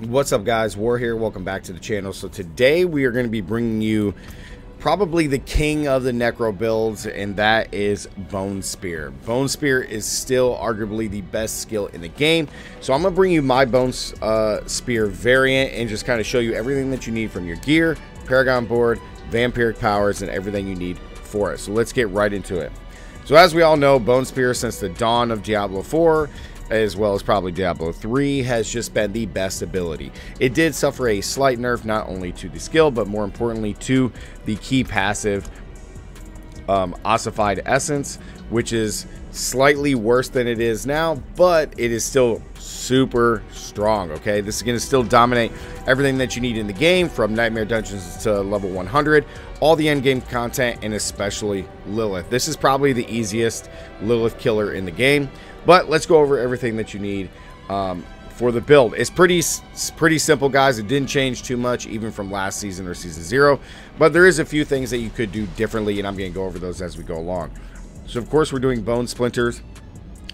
What's up, guys? War here. Welcome back to the channel. So today we are going to be bringing you probably the king of the necro builds, and that is Bone Spear. Bone Spear is still arguably the best skill in the game. So I'm going to bring you my Bone Spear variant and just kind of show you everything that you need from your gear, Paragon board, vampiric powers, and everything you need for it. So let's get right into it. So as we all know, Bone Spear, since the dawn of Diablo 4, as well as probably Diablo 3, has just been the best ability. It did suffer a slight nerf, not only to the skill, but more importantly to the key passive, Ossified Essence, which is slightly worse than it is now, but it is still super strong. Okay, this is going to still dominate everything that you need in the game, from Nightmare Dungeons to level 100, all the end game content, and especially Lilith. This is probably the easiest Lilith killer in the game. But let's go over everything that you need for the build. It's pretty simple, guys. It didn't change too much, even from last season or season 0. But there is a few things that you could do differently, and I'm going to go over those as we go along. So, of course, we're doing bone splinters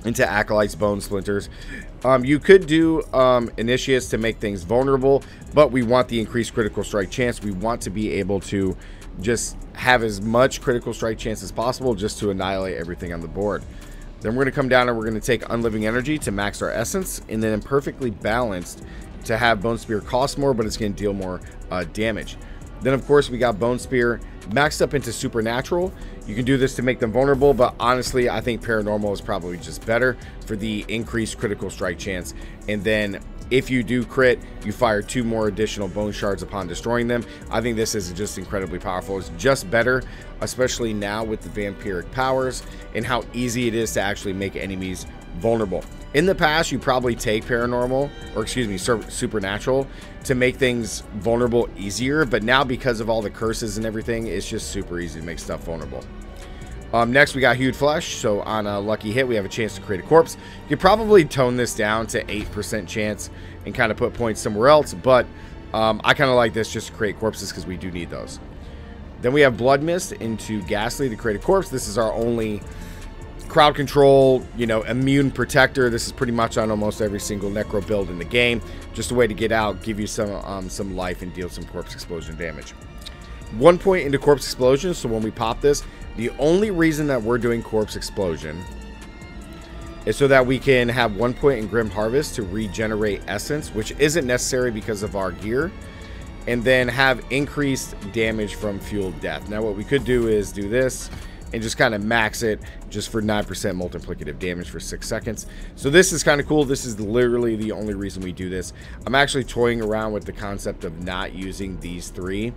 into acolytes, bone splinters. You could do initiates to make things vulnerable, but we want the increased critical strike chance. We want to be able to just have as much critical strike chance as possible just to annihilate everything on the board. Then we're going to come down and we're going to take Unliving Energy to max our Essence, and then Imperfectly Balanced to have Bone Spear cost more, but it's going to deal more damage. Then, of course, we got Bone Spear maxed up into Supernatural. You can do this to make them vulnerable, but honestly, I think Paranormal is probably just better for the increased critical strike chance. And then if you do crit, you fire 2 more additional bone shards upon destroying them. I think this is just incredibly powerful. It's just better, especially now with the vampiric powers and how easy it is to actually make enemies vulnerable. In the past, you probably take paranormal, or excuse me, supernatural, to make things vulnerable easier. But now, because of all the curses and everything, it's just super easy to make stuff vulnerable. Next, we got Hued Flesh. So on a lucky hit, we have a chance to create a corpse. You could probably tone this down to 8% chance and kind of put points somewhere else. But I kind of like this just to create corpses because we do need those. Then we have Blood Mist into Ghastly to create a corpse. This is our only crowd control, you know, immune protector. This is pretty much on almost every single necro build in the game. Just a way to get out, give you some life, and deal some corpse explosion damage. 1 point into corpse explosion. So when we pop this, the only reason that we're doing corpse explosion is so that we can have 1 point in grim harvest to regenerate essence, which isn't necessary because of our gear, and then have increased damage from fueled death. Now what we could do is do this and just kind of max it just for 9% multiplicative damage for 6 seconds. So this is kind of cool. This is literally the only reason we do this. I'm actually toying around with the concept of not using these 3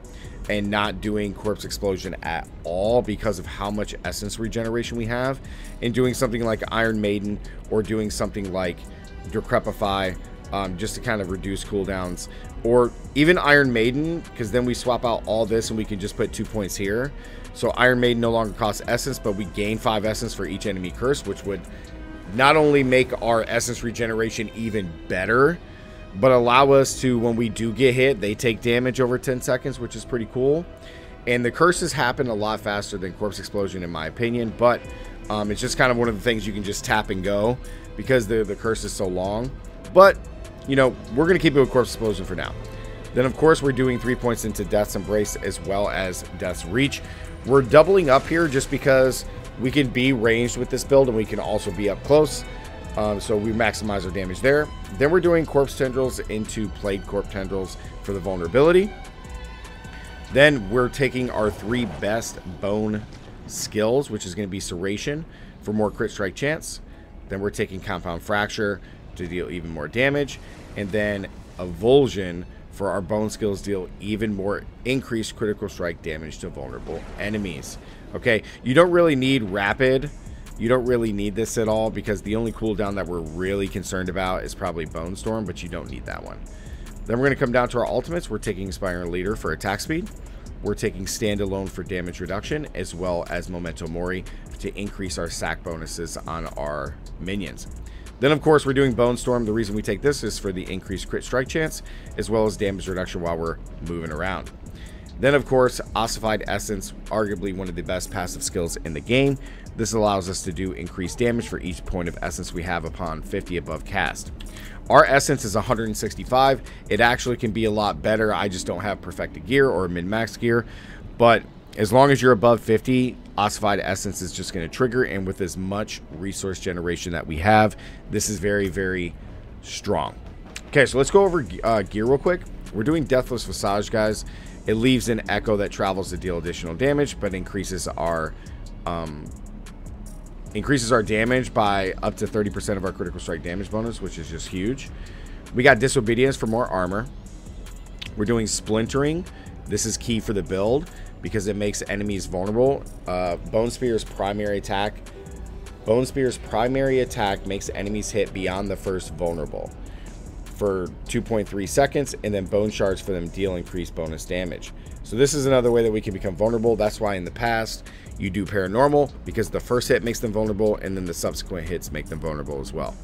and not doing corpse explosion at all because of how much essence regeneration we have, and doing something like Iron Maiden or doing something like Decrepify just to kind of reduce cooldowns, or even Iron Maiden, because then we swap out all this and we can just put 2 points here. So Iron Maiden no longer costs essence, but we gain 5 essence for each enemy curse, which would not only make our essence regeneration even better, but allow us to, when we do get hit, they take damage over 10 seconds, which is pretty cool. And the curses happen a lot faster than corpse explosion, in my opinion, but it's just kind of one of the things you can just tap and go because the curse is so long. But, you know, we're going to keep it with corpse explosion for now. Then, of course, we're doing 3 points into Death's Embrace as well as Death's Reach. We're doubling up here just because we can be ranged with this build and we can also be up close. So we maximize our damage there. Then we're doing Corpse Tendrils into Plague Corp Tendrils for the vulnerability. Then we're taking our 3 best bone skills, which is going to be Serration for more crit strike chance. Then we're taking Compound Fracture to deal even more damage. And then Avulsion for our bone skills, deal even more increased critical strike damage to vulnerable enemies. Okay, you don't really need Rapid. You don't really need this at all because the only cooldown that we're really concerned about is probably Bone Storm, but you don't need that one. Then we're going to come down to our ultimates. We're taking Inspiring Leader for attack speed. We're taking Standalone for damage reduction, as well as Memento Mori to increase our sack bonuses on our minions. Then, of course, we're doing Bone Storm. The reason we take this is for the increased crit strike chance, as well as damage reduction while we're moving around. Then, of course, Ossified Essence, arguably one of the best passive skills in the game. This allows us to do increased damage for each point of essence we have upon 50 above cast. Our essence is 165. It actually can be a lot better. I just don't have perfected gear or min-max gear. But as long as you're above 50, Ossified Essence is just going to trigger. And with as much resource generation that we have, this is very, very strong. Okay, so let's go over gear real quick. We're doing Deathless Visage, guys. It leaves an echo that travels to deal additional damage, but increases our damage by up to 30% of our critical strike damage bonus, which is just huge. We got Disobedience for more armor. We're doing Splintering. This is key for the build because it makes enemies vulnerable. Bone Spear's primary attack makes enemies hit beyond the first vulnerable for 2.3 seconds, and then bone shards for them deal increased bonus damage. So this is another way that we can become vulnerable. That's why in the past you do paranormal, because the first hit makes them vulnerable and then the subsequent hits make them vulnerable as well.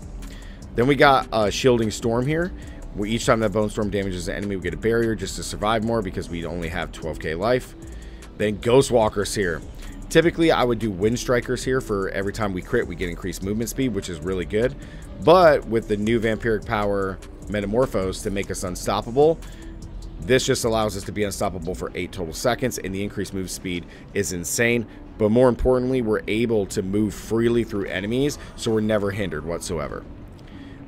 Then we got Shielding Storm here, where each time that bone storm damages an enemy we get a barrier just to survive more because we only have 12k life. Then Ghost Walkers here. Typically, I would do Wind Strikers here for every time we crit, we get increased movement speed, which is really good. But with the new vampiric power Metamorphose to make us unstoppable, this just allows us to be unstoppable for 8 total seconds, and the increased move speed is insane. But more importantly, we're able to move freely through enemies, so we're never hindered whatsoever.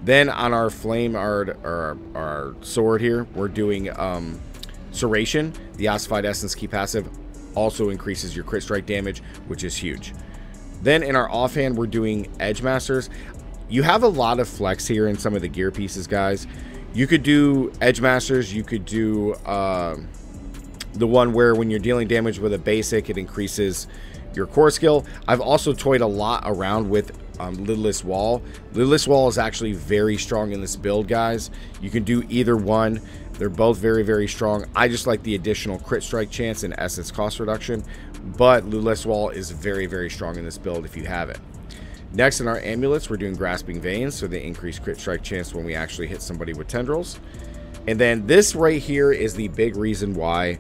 Then on our flame art, or our sword here, we're doing Serration. The Ossified Essence key passive also increases your crit strike damage, which is huge. Then in our offhand, we're doing Edge Masters. You have a lot of flex here in some of the gear pieces, guys. You could do Edge Masters. You could do the one where when you're dealing damage with a basic, it increases your core skill. I've also toyed a lot around with Lidless Wall. Lidless Wall is actually very strong in this build, guys. You can do either one. They're both very, very strong. I just like the additional crit strike chance and essence cost reduction, but Lidless Wall is very, very strong in this build if you have it. Next, in our amulets, we're doing Grasping Veins, so the increased crit strike chance when we actually hit somebody with tendrils. And then this right here is the big reason why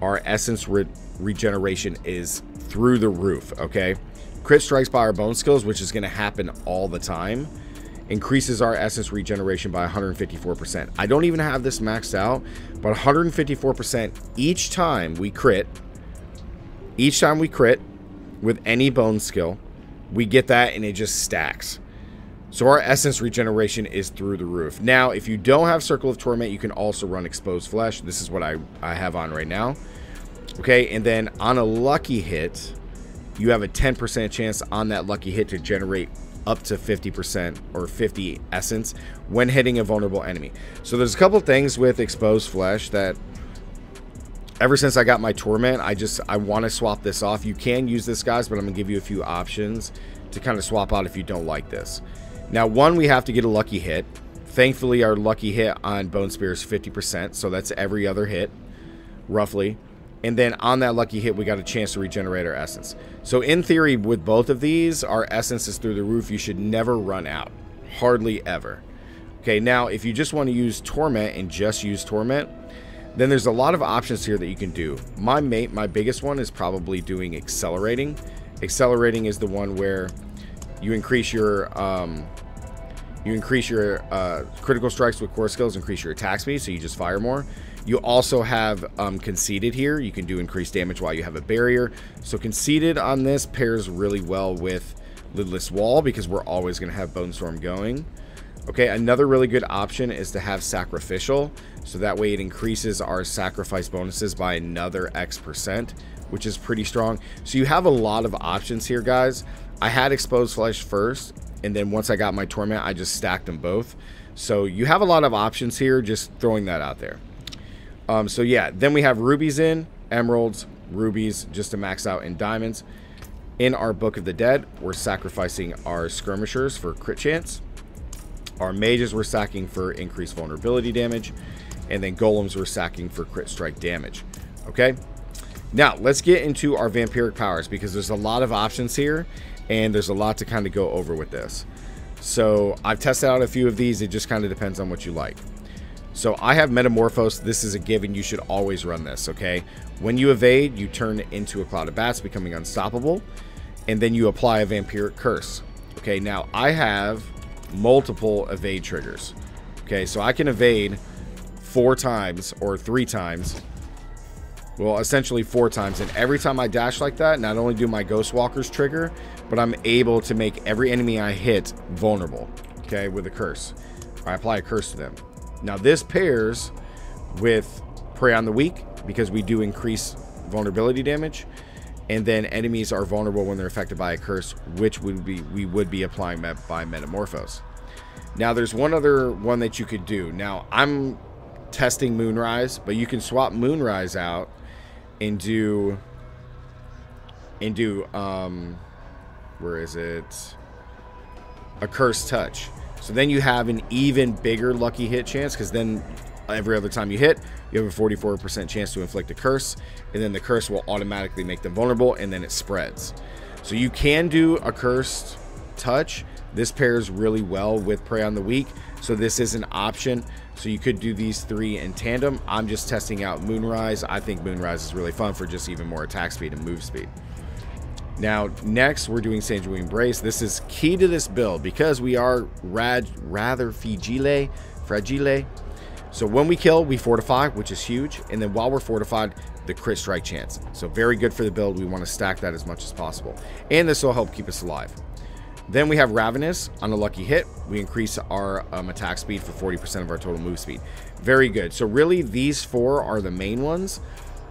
our essence regeneration is through the roof, okay? Crit strikes by our bone skills, which is going to happen all the time, increases our essence regeneration by 154%. I don't even have this maxed out, but 154% each time we crit, with any bone skill, we get that, and it just stacks. So our essence regeneration is through the roof. Now, if you don't have Circle of Torment, you can also run Exposed Flesh. This is what I have on right now. Okay, and then on a lucky hit, you have a 10% chance on that lucky hit to generate up to 50% or 50 essence when hitting a vulnerable enemy. So there's a couple things with Exposed Flesh that ever since I got my Torment, I want to swap this off. You can use this, guys, but I'm going to give you a few options to kind of swap out if you don't like this. Now, one, we have to get a lucky hit. Thankfully, our lucky hit on Bone Spear is 50%, so that's every other hit, roughly. And then on that lucky hit, we got a chance to regenerate our essence. So in theory, with both of these, our essence is through the roof. You should never run out, hardly ever. Okay, now if you just want to use Torment and just use Torment, then there's a lot of options here that you can do. My biggest one is probably doing Accelerating. Accelerating is the one where you increase your critical strikes with core skills, increase your attack speed, so you just fire more. You also have Conceited here. You can do increased damage while you have a barrier. So Conceited on this pairs really well with Lidless Wall because we're always going to have Bone Storm going. Okay, another really good option is to have Sacrificial. So that way it increases our sacrifice bonuses by another X%, which is pretty strong. So you have a lot of options here, guys. I had Exposed Flesh first, and then once I got my Torment, I just stacked them both. So you have a lot of options here, just throwing that out there. So yeah, then we have rubies in, emeralds, rubies, just to max out in diamonds. In our Book of the Dead, we're sacrificing our skirmishers for crit chance. Our mages we're sacking for increased vulnerability damage. And then golems we're sacking for crit strike damage. Okay, now let's get into our vampiric powers because there's a lot of options here and there's a lot to kind of go over with this. So I've tested out a few of these. It just kind of depends on what you like. So I have Metamorphose. This is a given. You should always run this, okay? When you evade, you turn into a cloud of bats, becoming unstoppable. and then you apply a vampiric curse. Okay, now I have multiple evade triggers. Okay, so I can evade 4 times or 3 times. Well, essentially 4 times. And every time I dash like that, not only do my Ghost Walkers trigger, but I'm able to make every enemy I hit vulnerable. Okay, with a curse. I apply a curse to them. Now this pairs with Prey on the Weak because we do increase vulnerability damage. And then enemies are vulnerable when they're affected by a curse, which we would be applying by Metamorphose. Now there's one other one that you could do. Now I'm testing Moonrise, but you can swap Moonrise out and do where is it? A Cursed Touch. So then you have an even bigger lucky hit chance, because then every other time you hit, you have a 44% chance to inflict a curse, and then the curse will automatically make them vulnerable, and then it spreads. So you can do a Cursed Touch. This pairs really well with Prey on the Weak, so this is an option. So you could do these three in tandem. I'm just testing out Moonrise. I think Moonrise is really fun for just even more attack speed and move speed. Now, next, we're doing Sandwing Brace. This is key to this build because we are rather fragile. So when we kill, we fortify, which is huge. And then while we're fortified, the crit strike chance. So very good for the build. We want to stack that as much as possible. And this will help keep us alive. Then we have Ravenous. On a lucky hit, we increase our attack speed for 40% of our total move speed. Very good. So really, these four are the main ones.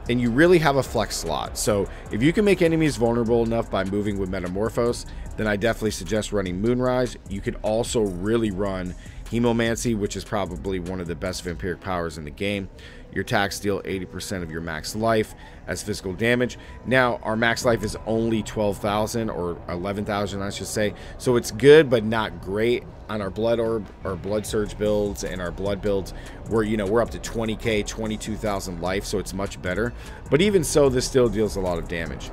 And you really have a flex slot. So if you can make enemies vulnerable enough by moving with Metamorphose, then I definitely suggest running Moonrise. You could also really run Hemomancy, which is probably one of the best vampiric powers in the game. Your attacks deal 80% of your max life as physical damage. Now, our max life is only 12,000 or 11,000, I should say. So it's good, but not great on our Blood Orb, our Blood Surge builds, and our Blood builds. We're, you know, we're up to 20k, 22,000 life, so it's much better. But even so, this still deals a lot of damage.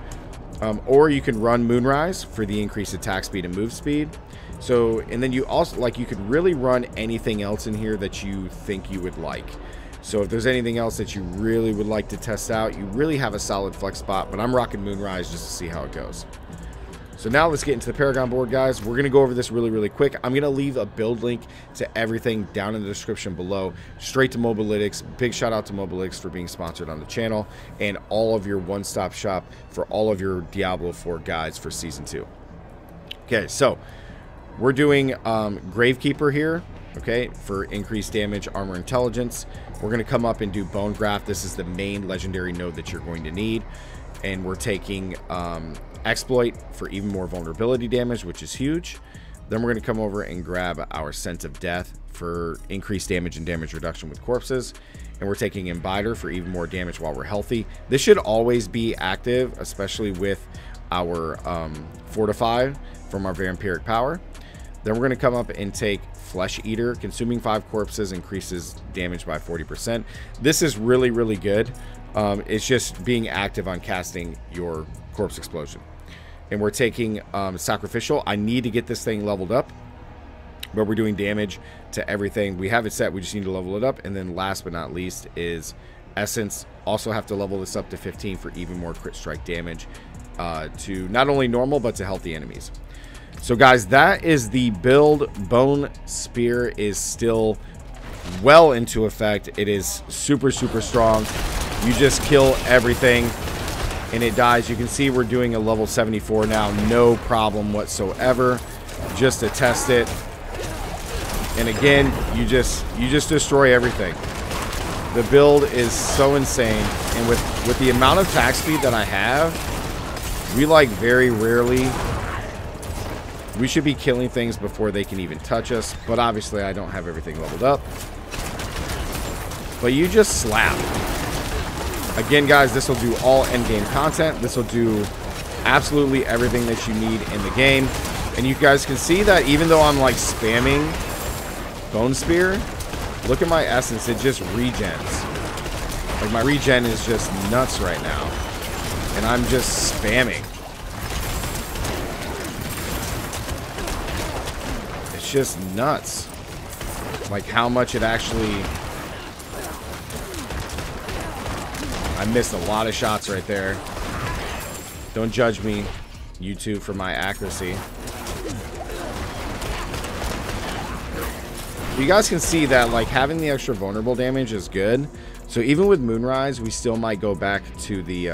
Or you can run Moonrise for the increased attack speed and move speed. So, and then you also, like, you could really run anything else in here that you think you would like. So if there's anything else that you really would like to test out, you really have a solid flex spot, but I'm rocking Moonrise just to see how it goes. So now let's get into the Paragon board, guys. We're going to go over this really, really quick. I'm going to leave a build link to everything down in the description below, straight to Mobalytics. Big shout out to Mobalytics for being sponsored on the channel, and all of your one-stop shop for all of your Diablo 4 guides for Season 2. Okay, so we're doing Gravekeeper here, okay, for increased damage, armor, intelligence. We're going to come up and do Bone Graft. This is the main legendary node that you're going to need. And we're taking Exploit for even more vulnerability damage, which is huge. Then we're going to come over and grab our Sense of Death for increased damage and damage reduction with corpses. And we're taking Imbiter for even more damage while we're healthy. This should always be active, especially with our Fortify from our Vampiric Power. Then we're going to come up and take Flesh Eater. Consuming 5 corpses increases damage by 40%. This is really, really good. It's just being active on casting your Corpse Explosion. And we're taking Sacrificial. I need to get this thing leveled up, but we're doing damage to everything. We have it set. We just need to level it up. And then last but not least is Essence. Also have to level this up to 15 for even more crit strike damage to not only normal, but to healthy enemies. So, guys, that is the build. Bone Spear is still well into effect. It is super, super strong. You just kill everything and it dies. You can see we're doing a level 74 now. No problem whatsoever. Just to test it. And again, you just destroy everything. The build is so insane. And with the amount of attack speed that I have, we like very rarely... We should be killing things before they can even touch us, but obviously I don't have everything leveled up. But you just slap. Again, guys, this will do all endgame content. This will do absolutely everything that you need in the game. And you guys can see that even though I'm like spamming Bone Spear, look at my essence, it just regens. Like my regen is just nuts right now. And I'm just spamming. Just nuts, like how much it actually... I missed a lot of shots right there. Don't judge me. you two for my accuracy. You guys can see that like having the extra vulnerable damage is good. So even with Moonrise, we still might go back to the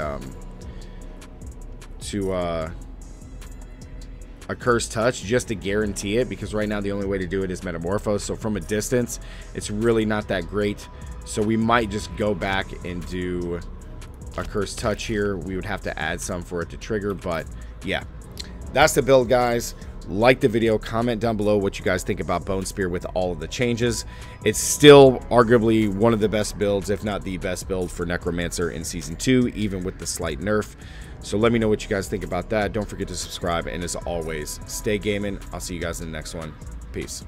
a Cursed Touch just to guarantee it, because right now the only way to do it is Metamorphose. So from a distance, it's really not that great. So we might just go back and do a Cursed Touch here. We would have to add some for it to trigger, but yeah, that's the build, guys. Like the video, comment down below what you guys think about Bone Spear with all of the changes. It's still arguably one of the best builds, if not the best build for Necromancer in Season 2, even with the slight nerf. So let me know what you guys think about that. Don't forget to subscribe, and as always, stay gaming. I'll see you guys in the next one. Peace.